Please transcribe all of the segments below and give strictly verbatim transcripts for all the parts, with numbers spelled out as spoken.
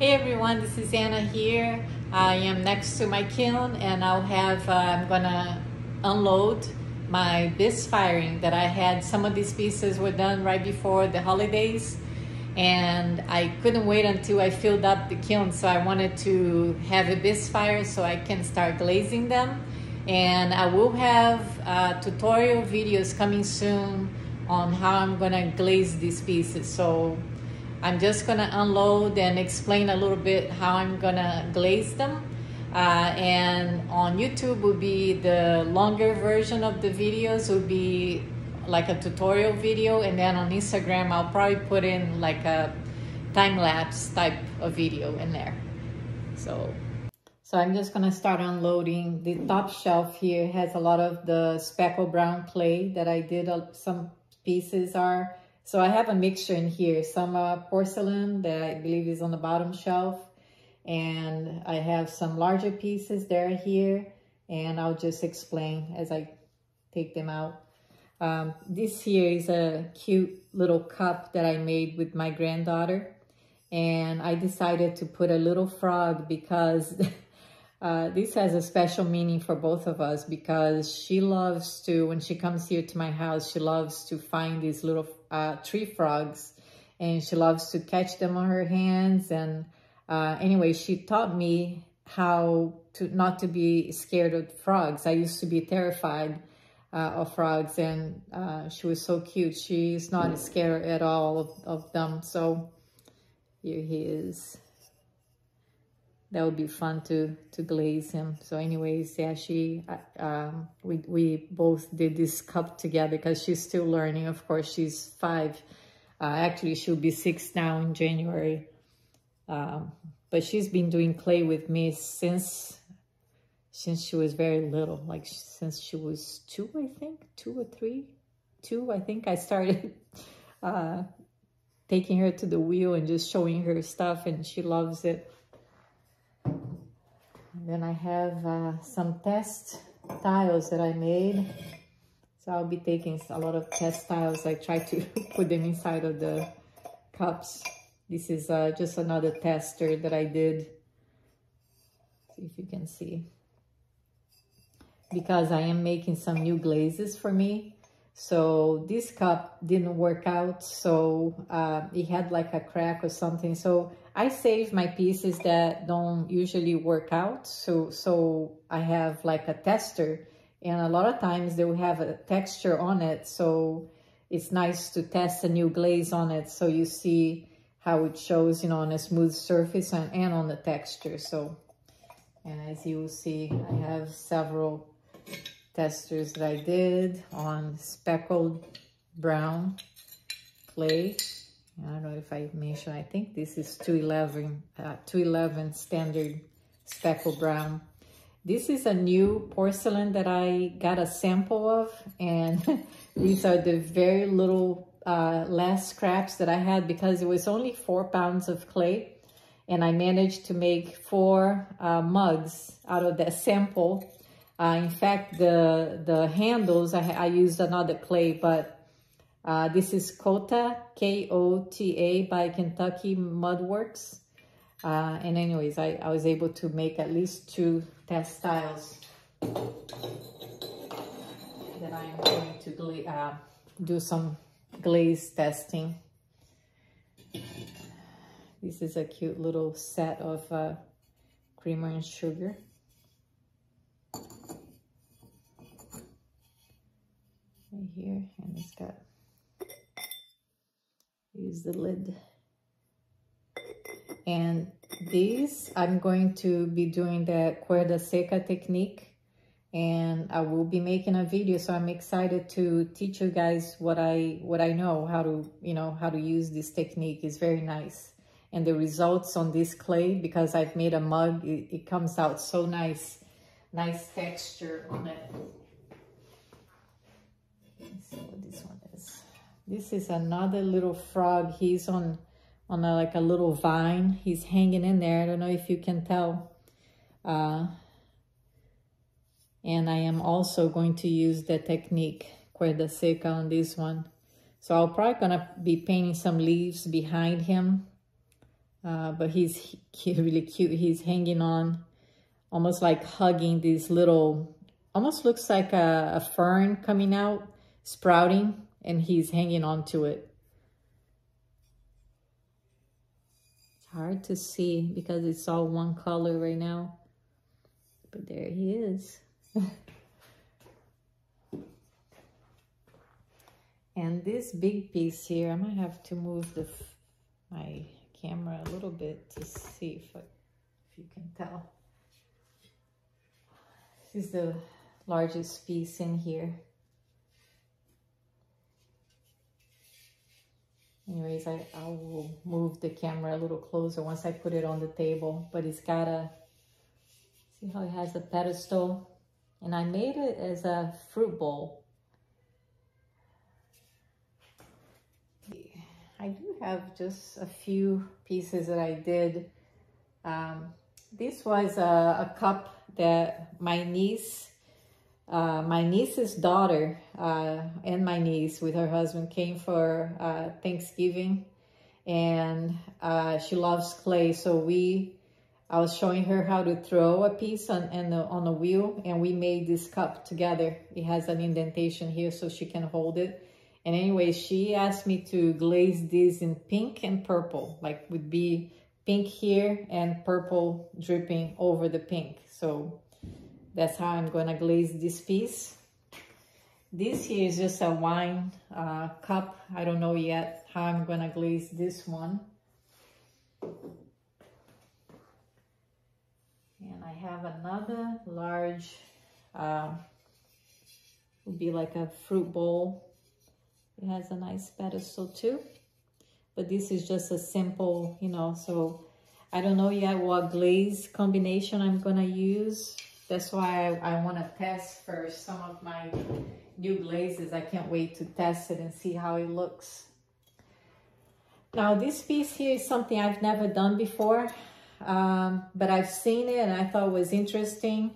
Hey everyone, this is Anna here. I am next to my kiln and I'll have, uh, I'm gonna unload my bisfiring that I had. Some of these pieces were done right before the holidays and I couldn't wait until I filled up the kiln, so I wanted to have a bisfire so I can start glazing them. And I will have uh, tutorial videos coming soon on how I'm gonna glaze these pieces. So I'm just gonna unload and explain a little bit how I'm gonna glaze them. Uh, and on YouTube will be the longer version of the videos, will be like a tutorial video. And then on Instagram, I'll probably put in like a time-lapse type of video in there. So, so I'm just gonna start unloading. The top shelf here has a lot of the speckled brown clay that I did. Some pieces are So I have a mixture in here, some uh, porcelain that I believe is on the bottom shelf, and I have some larger pieces there here, and I'll just explain as I take them out. Um, this here is a cute little cup that I made with my granddaughter, and I decided to put a little frog because uh, this has a special meaning for both of us, because she loves to, when she comes here to my house, she loves to find these little Uh, tree frogs, and she loves to catch them on her hands. And uh, anyway, she taught me how to not to be scared of frogs. I used to be terrified uh, of frogs, and uh, she was so cute. She's not scared at all of, of them. So here he is. That would be fun to to glaze him. So anyways, yeah, she uh, we we both did this cup together because she's still learning. Of course, she's five. Uh, actually, she'll be six now in January. Um, but she's been doing clay with me since since she was very little, like since she was two, I think, two or three, two. I think I started uh, taking her to the wheel and just showing her stuff, and she loves it. Then I have uh, some test tiles that I made. So I'll be taking a lot of test tiles. I try to put them inside of the cups. This is uh, just another tester that I did. See if you can see. Because I am making some new glazes for me. So this cup didn't work out. So uh, it had like a crack or something. So I save my pieces that don't usually work out. So, so I have like a tester, and a lot of times they will have a texture on it. So it's nice to test a new glaze on it. So you see how it shows, you know, on a smooth surface and, and on the texture. So, and as you will see, I have several testers that I did on speckled brown clay. I don't know if I mentioned, I think this is two eleven, uh, two eleven standard speckled brown. This is a new porcelain that I got a sample of, and these are the very little uh, last scraps that I had, because it was only four pounds of clay, and I managed to make four uh, mugs out of that sample. Uh, in fact, the, the handles, I, I used another clay, but Uh, this is Kota, K O T A, by Kentucky Mudworks. Uh, and anyways, I, I was able to make at least two test tiles that I'm going to gla uh, do some glaze testing. This is a cute little set of uh, creamer and sugar. Right here, and it's got... Use the lid. And these, I'm going to be doing the cuerda seca technique, and I will be making a video. So I'm excited to teach you guys what I what I know, how to, you know, how to use this technique. Is very nice. And the results on this clay, because I've made a mug, it, it comes out so nice, nice texture on it. Let's see what this one is. This is another little frog. He's on, on a, like a little vine. He's hanging in there. I don't know if you can tell. Uh, and I am also going to use the technique, cuerda seca, on this one. So I'm probably gonna be painting some leaves behind him Uh, but he's really cute. He's hanging on, almost like hugging these little, almost looks like a, a fern coming out, sprouting, and he's hanging on to it. It's hard to see because it's all one color right now. But there he is. And this big piece here, I might have to move the my camera a little bit to see if, I, if you can tell. This is the largest piece in here. Anyways, I, I will move the camera a little closer once I put it on the table, but it's got a, see how it has a pedestal? And I made it as a fruit bowl. I do have just a few pieces that I did. Um, this was a, a cup that my niece, uh, my niece's daughter uh, and my niece with her husband came for uh, Thanksgiving, and uh, she loves clay. So we, I was showing her how to throw a piece on, on, the, on a wheel, and we made this cup together. It has an indentation here so she can hold it. And anyway, she asked me to glaze this in pink and purple, like would be pink here and purple dripping over the pink. So that's how I'm gonna glaze this piece. This here is just a wine uh, cup. I don't know yet how I'm gonna glaze this one. And I have another large, uh, would be like a fruit bowl. It has a nice pedestal too, but this is just a simple, you know, so I don't know yet what glaze combination I'm gonna use. That's why I, I wanna test first some of my new glazes. I can't wait to test it and see how it looks. Now this piece here is something I've never done before, um, but I've seen it and I thought it was interesting.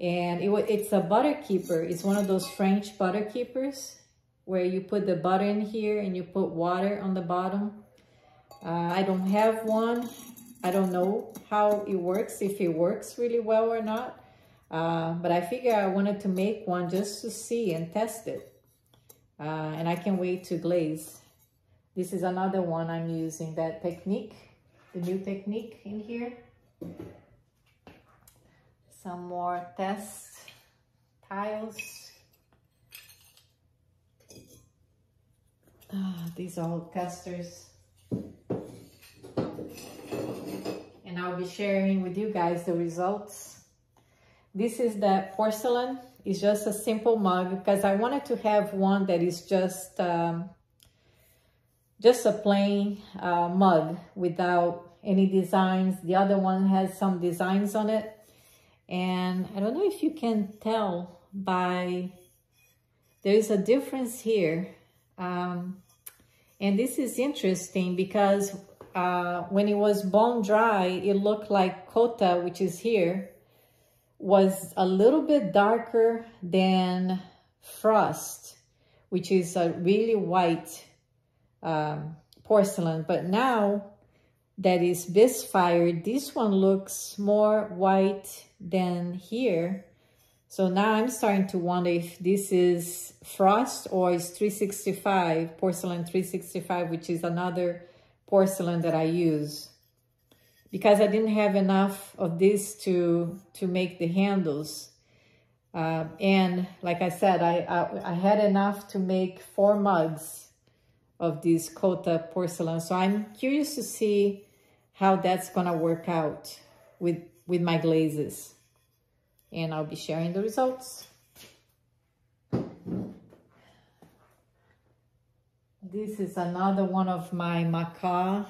And it, it's a butter keeper. It's one of those French butter keepers, where you put the butter in here and you put water on the bottom. Uh, I don't have one. I don't know how it works, if it works really well or not. Uh, but I figure I wanted to make one just to see and test it. Uh, and I can wait to glaze. This is another one I'm using, that technique, the new technique in here. Some more test tiles. Uh, these are all testers, and I'll be sharing with you guys the results. This is that porcelain. It's just a simple mug because I wanted to have one that is just um, just a plain uh, mug without any designs. The other one has some designs on it, and I don't know if you can tell by there is a difference here. Um, and this is interesting because uh, when it was bone dry, it looked like Kota, which is here, was a little bit darker than Frost, which is a really white um, porcelain. But now that is Bisfire, this one looks more white than here. So now I'm starting to wonder if this is Frost or is three sixty-five, porcelain three sixty-five, which is another porcelain that I use. Because I didn't have enough of this to, to make the handles. Uh, and like I said, I, I, I had enough to make four mugs of this Kota porcelain. So I'm curious to see how that's gonna work out with, with my glazes. And I'll be sharing the results. This is another one of my macaw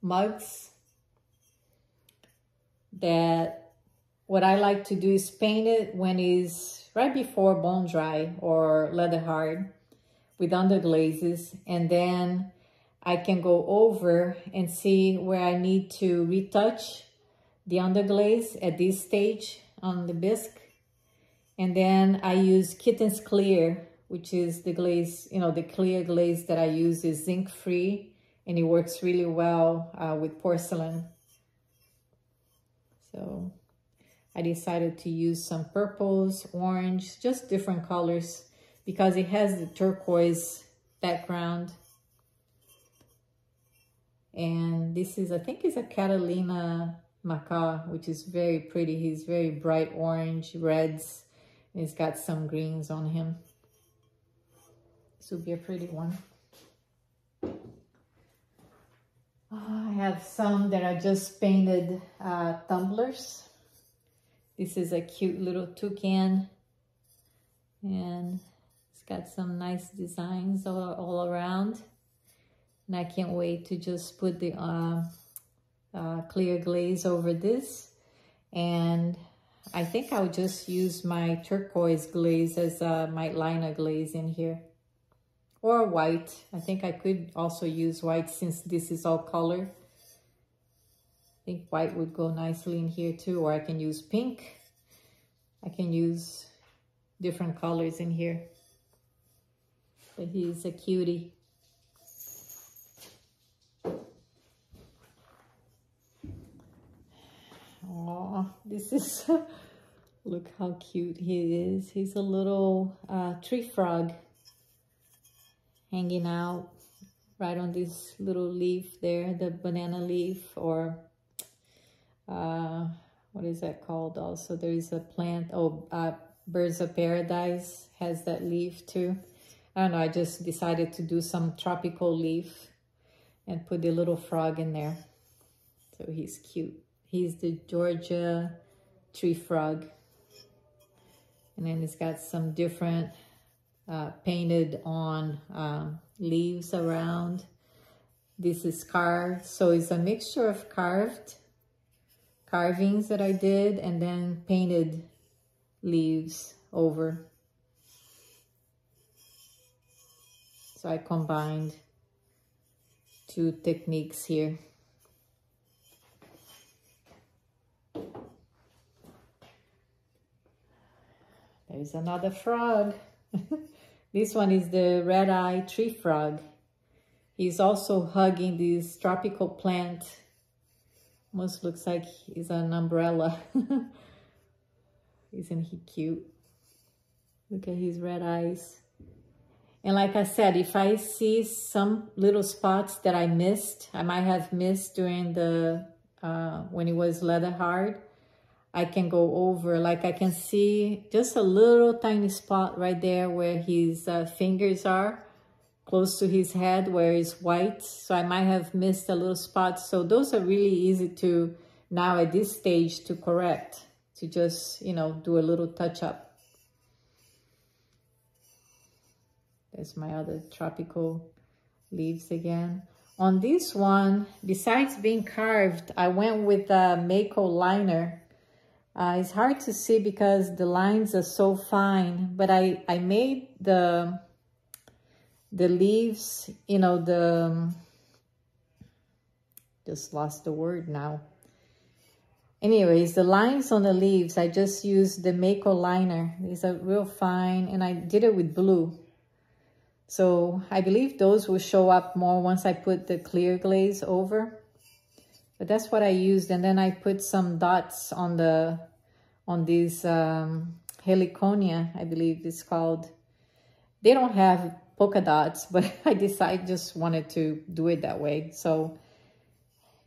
mugs. That what I like to do is paint it when it's right before bone dry or leather hard with underglazes, and then I can go over and see where I need to retouch the underglaze at this stage on the bisque. And then I use Kitten's Clear, which is the glaze, you know, the clear glaze that I use is zinc free and it works really well uh, with porcelain. So I decided to use some purples, orange, just different colors because it has the turquoise background. And this is, I think is a Catalina macaw, which is very pretty. He's very bright orange, reds, and he's got some greens on him. This will be a pretty one. Oh, I have some that I just painted uh, tumblers. This is a cute little toucan, and it's got some nice designs all, all around. And I can't wait to just put the uh, uh, clear glaze over this. And I think I'll just use my turquoise glaze as uh, my liner glaze in here. Or white. I think I could also use white since this is all color. I think white would go nicely in here too. Or I can use pink. I can use different colors in here. But he's a cutie. Oh, this is, look how cute he is. He's a little uh, tree frog hanging out right on this little leaf there, the banana leaf, or uh, what is that called also? There is a plant, oh, uh, Birds of Paradise has that leaf too. I don't know, I just decided to do some tropical leaf and put the little frog in there. So he's cute. He's the Georgia tree frog. And then it's got some different uh, painted on um, leaves around. This is carved. So it's a mixture of carved carvings that I did and then painted leaves over. So I combined two techniques here. There's another frog. This one is the red-eyed tree frog. He's also hugging this tropical plant. Almost looks like he's an umbrella. Isn't he cute? Look at his red eyes. And like I said, if I see some little spots that I missed, I might have missed during the, uh, when it was leather hard, I can go over, like I can see just a little tiny spot right there where his uh, fingers are, close to his head where it's white. So I might have missed a little spot. So those are really easy to, now at this stage, to correct, to just, you know, do a little touch up. There's my other tropical leaves again. On this one, besides being carved, I went with a Mayco liner. Uh, it's hard to see because the lines are so fine, but I, I made the, the leaves, you know, the, um, just lost the word now. Anyways, the lines on the leaves, I just used the Mayco liner. These are real fine, and I did it with blue. So I believe those will show up more once I put the clear glaze over. But that's what I used, and then I put some dots on the on these um, Heliconia, I believe it's called. They don't have polka dots, but I decided just wanted to do it that way. So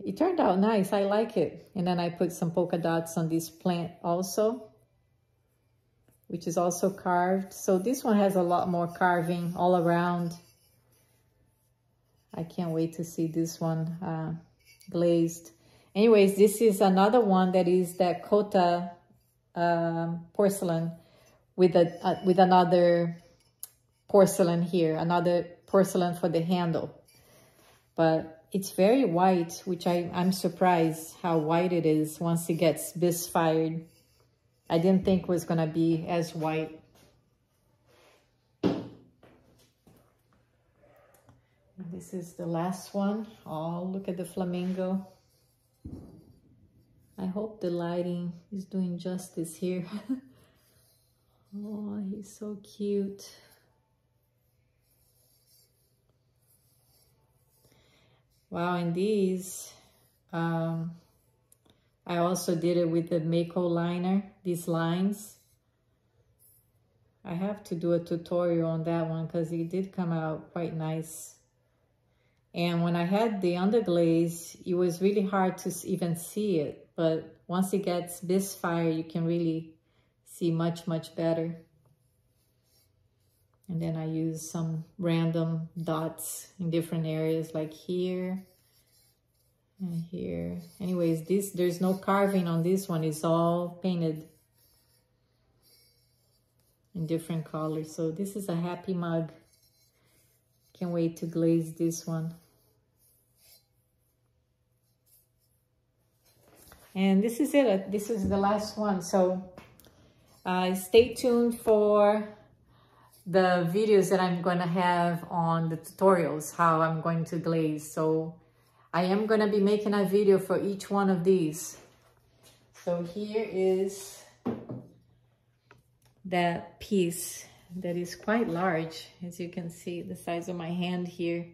it turned out nice. I like it. And then I put some polka dots on this plant also, which is also carved. So this one has a lot more carving all around. I can't wait to see this one. Uh, glazed. Anyways, this is another one that is that Kota um, porcelain with a uh, with another porcelain here, another porcelain for the handle. But it's very white, which I, I'm surprised how white it is once it gets bisfired. I didn't think it was going to be as white. This is the last one. Oh, look at the flamingo. I hope the lighting is doing justice here. Oh, he's so cute. Wow, and these, um, I also did it with the Mayco liner, these lines. I have to do a tutorial on that one because it did come out quite nice. And when I had the underglaze, it was really hard to even see it. But once it gets this fire, you can really see much, much better. And then I use some random dots in different areas, like here and here. Anyways, this, there's no carving on this one. It's all painted in different colors. So this is a happy mug. Can't wait to glaze this one. And this is it. This is the last one. So uh, stay tuned for the videos that I'm going to have on the tutorials, how I'm going to glaze. So I am going to be making a video for each one of these. So here is that piece that is quite large, as you can see, the size of my hand here.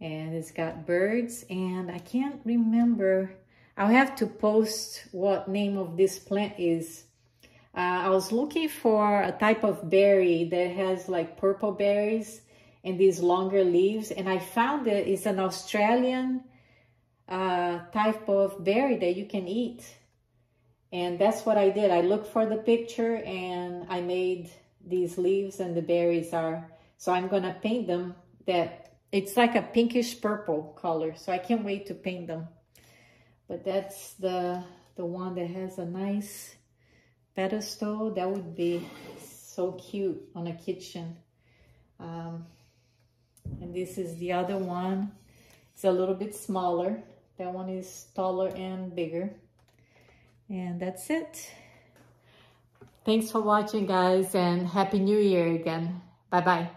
And it's got birds, and I can't remember. I'll have to post what name of this plant is. Uh, I was looking for a type of berry that has like purple berries and these longer leaves. And I found that it's an Australian uh, type of berry that you can eat. And that's what I did. I looked for the picture and I made these leaves and the berries are. So I'm going to paint them that it's like a pinkish purple color. So I can't wait to paint them. But that's the, the one that has a nice pedestal. That would be so cute on a kitchen. Um, and this is the other one. It's a little bit smaller. That one is taller and bigger. And that's it. Thanks for watching, guys, and Happy New Year again. Bye-bye.